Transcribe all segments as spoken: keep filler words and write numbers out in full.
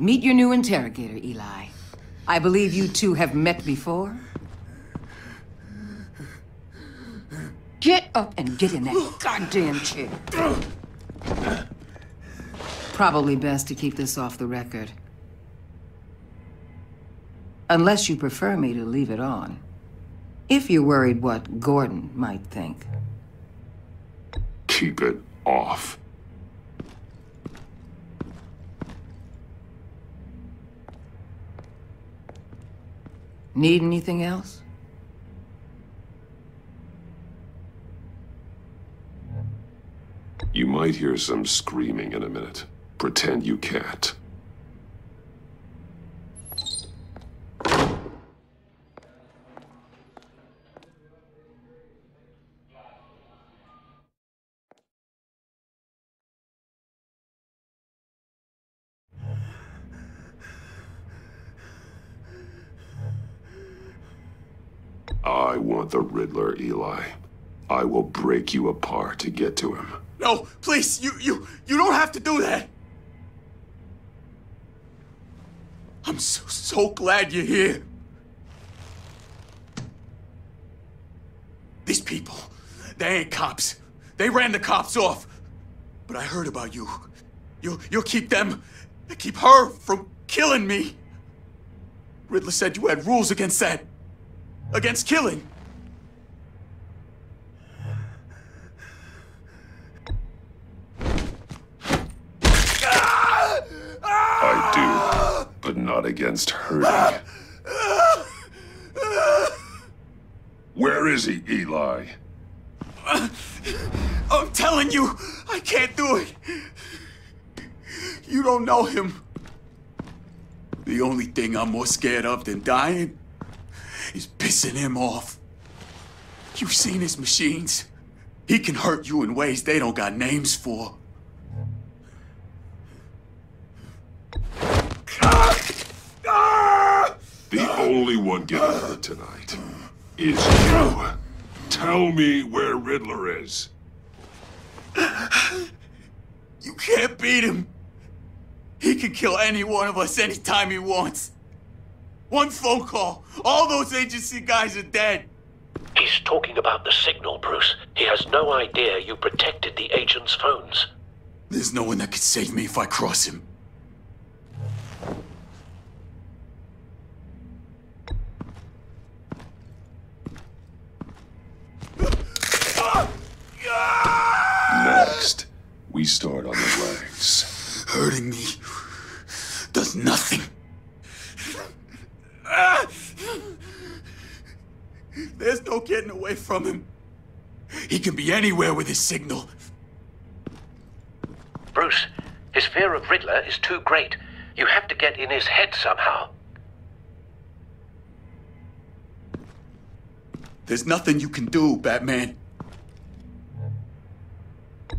Meet your new interrogator, Eli. I believe you two have met before. Get up and get in that goddamn chair. Probably best to keep this off the record. Unless you prefer me to leave it on. If you're worried what Gordon might think. Keep it off. Need anything else? You might hear some screaming in a minute. Pretend you can't. I want the Riddler, Eli. I will break you apart to get to him. No, please, you, you, you don't have to do that. I'm so, so glad you're here. These people, they ain't cops. They ran the cops off. But I heard about you. You, you'll keep them, keep her from killing me. Riddler said you had rules against that. Against killing. I do, but not against hurting. Where is he, Eli? I'm telling you, I can't do it. You don't know him. The only thing I'm more scared of than dying is pissing him off. You've seen his machines. He can hurt you in ways they don't got names for. The only one getting hurt tonight is you. Tell me where Riddler is. You can't beat him. He can kill any one of us anytime he wants. One phone call. All those agency guys are dead. He's talking about the signal, Bruce. He has no idea you protected the agents' phones. There's no one that could save me if I cross him. Next, we start on the legs. Hurting me does nothing. There's no getting away from him. He can be anywhere with his signal. Bruce, his fear of Riddler is too great. You have to get in his head somehow. There's nothing you can do, Batman.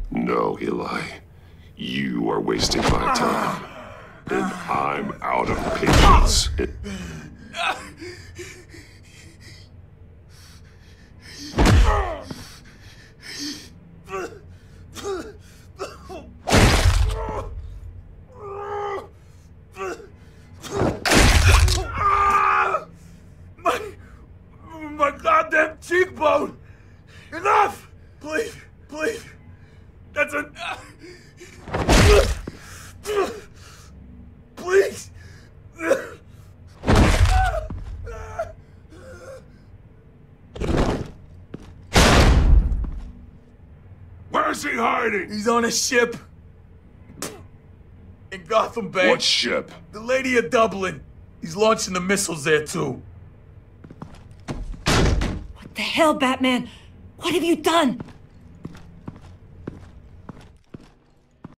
No, Eli. You are wasting my time. And I'm out of patience. My, my goddamn cheekbone! Enough! Please, please. That's a... Please! Where's he hiding? He's on a ship. In Gotham Bay. What ship? The Lady of Dublin. He's launching the missiles there, too. What the hell, Batman? What have you done?